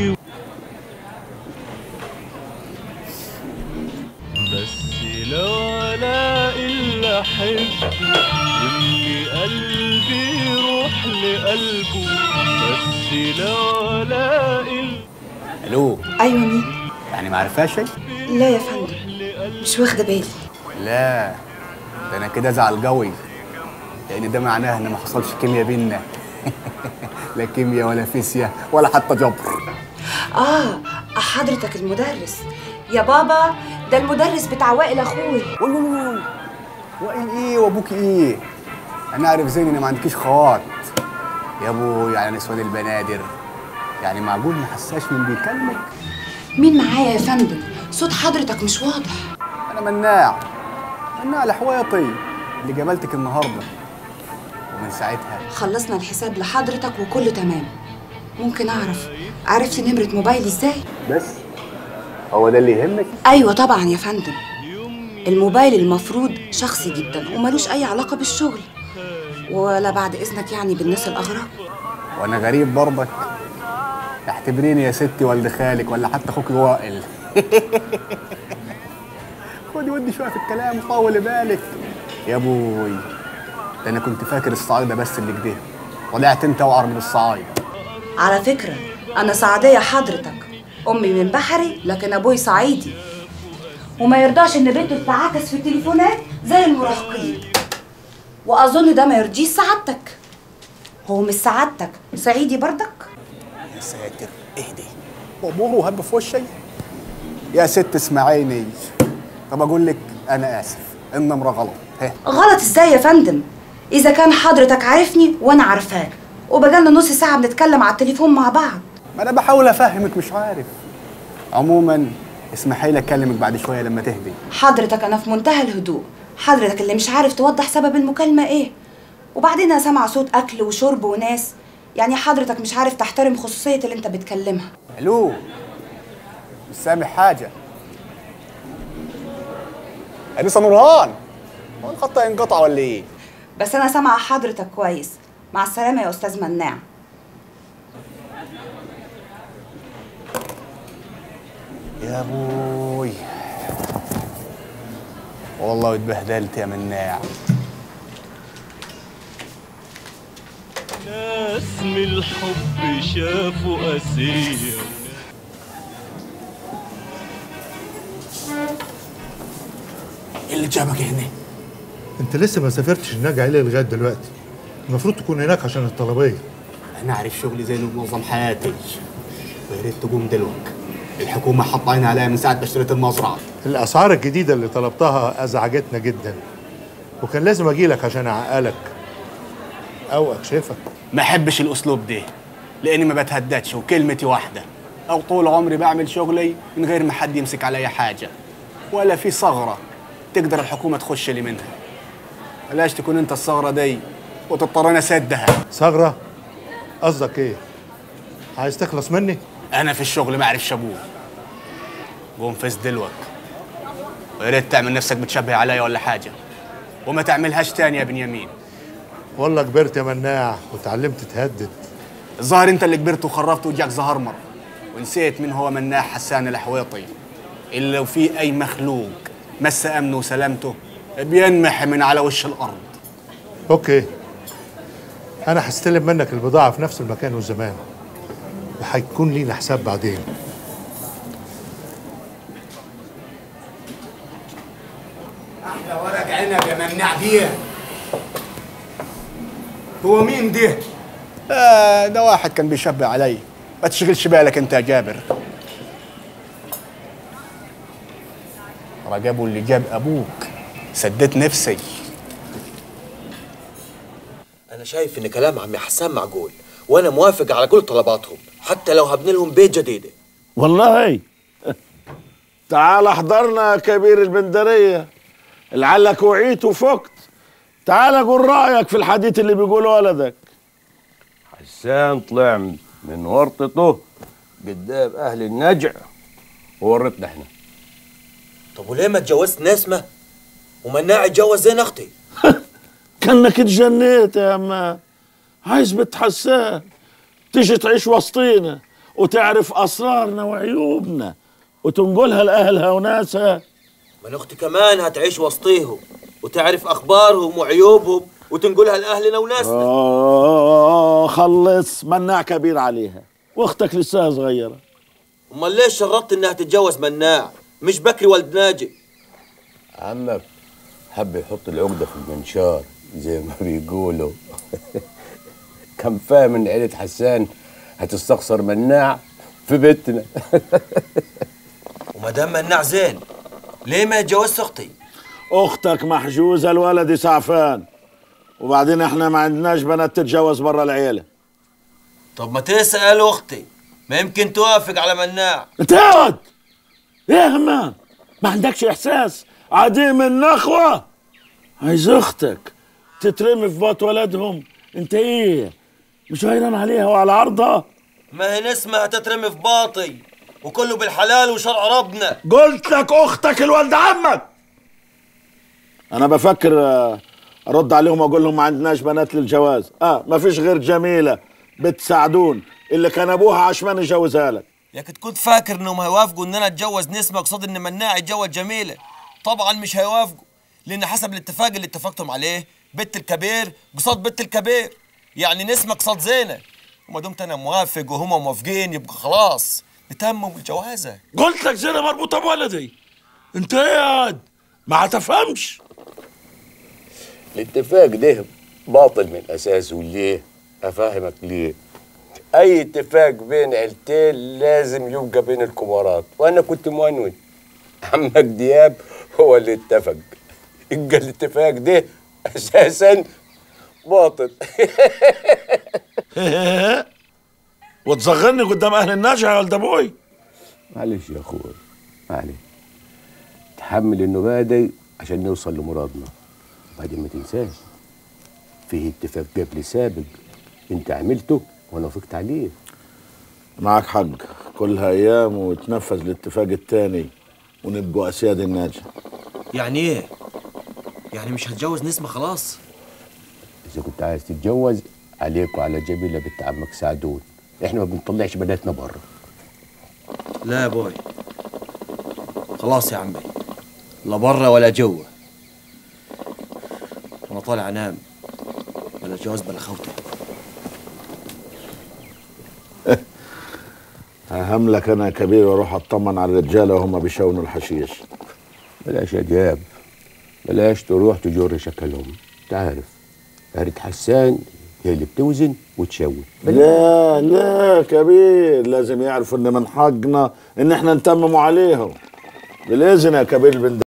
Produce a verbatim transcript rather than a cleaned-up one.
you. بس لولا إلا حبك واللي قلبي يروح لقلبه بس لولا إلا. الو ايوه مين؟ يعني ما عرفهاش؟ لا يا فندم مش واخده بالي. لا ده انا كده ازعل قوي لان ده معناه ان ما حصلش كيمياء بينا. لا كيمياء ولا فيسيا ولا حتى جبر. اه حضرتك المدرس يا بابا، ده المدرس بتاع وائل اخويا. ووووو وائل ايه وابوك ايه؟ انا عارف زين ان ما عندكيش خوات يا ابو يعني نسوان البنادر. يعني معقول ما حساش من بيكلمك؟ مين معايا يا فندم؟ صوت حضرتك مش واضح. انا مناع مناع الحويطي اللي جملتك النهارده ومن ساعتها. خلصنا الحساب لحضرتك وكله تمام. ممكن اعرف عرفت نمره موبايلي ازاي؟ بس هو ده اللي يهمك؟ ايوه طبعا يا فندم. الموبايل المفروض شخصي جدا ومالوش اي علاقه بالشغل ولا بعد اذنك يعني بالناس الاغراب. وانا غريب برضك؟ اعتبريني يا ستي والد خالك ولا حتى اخوك وائل. خدي ودي شويه في الكلام طول بالك يا ابوي. ده انا كنت فاكر الصعايده بس اللي كده، طلعت انت اوعر من الصعايده. على فكره انا صعيديه حضرتك، امي من بحري لكن ابوي صعيدي، وما يرضاش ان بنته تتعاكس في التليفونات زي المراهقين، واظن ده ما يرضيش سعادتك. هو مش سعادتك صعيدي برضك؟ يا ساتر اهدي واموره وهب في وشي يا ست، اسمعيني. طب اقول لك انا اسف، النمره غلط. ها غلط ازاي يا فندم؟ اذا كان حضرتك عارفني وانا عارفاك وبقالنا نص ساعه بنتكلم على التليفون مع بعض. ما انا بحاول افهمك مش عارف. عموما اسمحي لي اكلمك بعد شويه لما تهدي. حضرتك انا في منتهى الهدوء، حضرتك اللي مش عارف توضح سبب المكالمه ايه، وبعدين انا سامعه صوت اكل وشرب وناس، يعني حضرتك مش عارف تحترم خصوصية اللي انت بتكلمها. الو مش سامع حاجة. أنسة نورهان، هو الخط هينقطع ولا إيه؟ بس أنا سامعة حضرتك كويس. مع السلامة يا أستاذ مناع. يا أبوي والله اتبهدلت يا مناع. ناس من الحب شافوا أسير. ايه اللي جابك هنا؟ انت لسه ما سافرتش النجع ليه لغايه دلوقتي؟ المفروض تكون هناك عشان الطلبيه. انا عارف شغلي زي اللي منظم حياتي، ويا ريت تقوم دلوقتي. الحكومه حاطه عينها عليا من ساعه ما اشتريت المزرعه. الاسعار الجديده اللي طلبتها ازعجتنا جدا، وكان لازم اجي لك عشان اعقلك او اكشفك. ما احبش الاسلوب ده لاني ما بتهددش وكلمتي واحده، او طول عمري بعمل شغلي من غير ما حد يمسك عليا حاجه ولا في ثغره تقدر الحكومه تخش لي منها. بلاش تكون انت الثغره دي وتضطرني اسدها. ثغره؟ قصدك ايه؟ عايز تخلص مني؟ انا في الشغل ما اعرفش ابوه. قوم فز دلوقتي، ويا ريت تعمل نفسك بتشبه عليا ولا حاجه، وما تعملهاش تاني يا بنيامين. والله كبرت يا مناع وتعلمت تهدد. الظاهر انت اللي كبرت وخربت وجاك زهرمر ونسيت مين هو مناع حسان الحويطي، اللي لو في اي مخلوق مس امنه وسلامته بينمح من على وش الارض. اوكي انا هستلم منك البضاعه في نفس المكان والزمان، وهيكون لينا حساب بعدين. احلى ورق عنب يا مناع بيها. هو مين ده؟ آه ده واحد كان بيشبه علي. ما تشغلش بالك انت يا جابر. رجبه اللي جاب ابوك سديت نفسي. انا شايف ان كلام عمي حسام معقول، وانا موافق على كل طلباتهم حتى لو هبني لهم بيت جديده. والله تعال احضرنا يا كبير البندريه، لعلك وعيت وفقت. تعال قول رايك في الحديث اللي بيقوله ولدك. حسان طلع من ورطته قدام اهل النجع وورطنا احنا. طب وليه ما اتجوزت نسمه ومناع اتجوز زين اختي؟ كانك اتجنيت يا اما. عايز بنت حسان تيجي تعيش وسطينا وتعرف اسرارنا وعيوبنا وتنقلها لاهلها وناسها. من اختي كمان هتعيش وسطيهم وتعرف اخبارهم وعيوبهم وتنقلها لاهلنا وناسنا. اوه خلص، مناع كبير عليها واختك لسه صغيره. امال ليش شرطت انها تتجوز مناع مش بكري ولد ناجي؟ عمك حب يحط العقده في المنشار زي ما بيقولوا. كان فاهم ان عيله حسان هتستخسر مناع في بيتنا. وما دام مناع زين ليه ما يتجوزش اختي؟ اختك محجوزه الولد سعفان، وبعدين احنا ما عندناش بنات تتجوز بره العيله. طب ما تسال اختي، ما يمكن توافق على مناع. انت اقعد يا همام، ما عندكش احساس عديم النخوه؟ عايز اختك تترمي في بط ولدهم؟ انت ايه مش غيران عليها وعلى عرضها؟ ما هي نسمة هتترمي في باطي وكله بالحلال وشرع ربنا. قلت لك اختك الولد عمك. انا بفكر ارد عليهم واقول لهم ما عندناش بنات للجواز، اه ما فيش غير جميله بنت سعدون اللي كان ابوها عشمان يجوزها لك. يا كنت كنت فاكر انهم هيوافقوا ان انا اتجوز نسمه قصاد ان مناع يتجوز جميله. طبعا مش هيوافقوا، لان حسب الاتفاق اللي اتفقتم عليه بنت الكبير قصاد بنت الكبير، يعني نسمة قصاد زينة. وما دمت انا موافق وهما موافقين يبقى خلاص نتمم الجوازة. قلت لك زينة مربوطة بولدي. انت ايه يا عاد؟ ما هتفهمش. الاتفاق ده باطل من اساسه. ليه؟ افهمك ليه. اي اتفاق بين عيلتين لازم يبقى بين الكبارات، وانا كنت مؤنون. عمك دياب هو اللي اتفق. الجا الاتفاق ده اساسا باطل. وتزغرني قدام اهل النجع يا ولد ابوي. معلش يا اخوي، معلش تحمل النباهه دي عشان نوصل لمرادنا. وبعدين ما تنساش فيه اتفاق قبل سابق انت عملته وانا وافقت عليه. معاك حق، كلها ايام وتنفذ الاتفاق الثاني ونبقوا اسياد النجع. يعني ايه؟ يعني مش هتجوز نسمة خلاص؟ إذا كنت عايز تتجوز عليك وعلى جميلة بنت عمك سعدون، إحنا ما بنطلعش بناتنا بره. لا يا بوي، خلاص يا عمي، لا بره ولا جوه. أنا طالع أنام، بلا جواز بلا خوته. أهم لك أنا كبير وأروح أطمن على الرجالة وهم بيشاونوا الحشيش. بلاش يا جاب، بلاش تروح تجر شكلهم، تعرف عيلة حسان هي اللي بتوزن وتشوي. لا لا كبير، لازم يعرفوا ان من حقنا ان احنا نتمموا عليهم. بالاذن يا كبير البندق.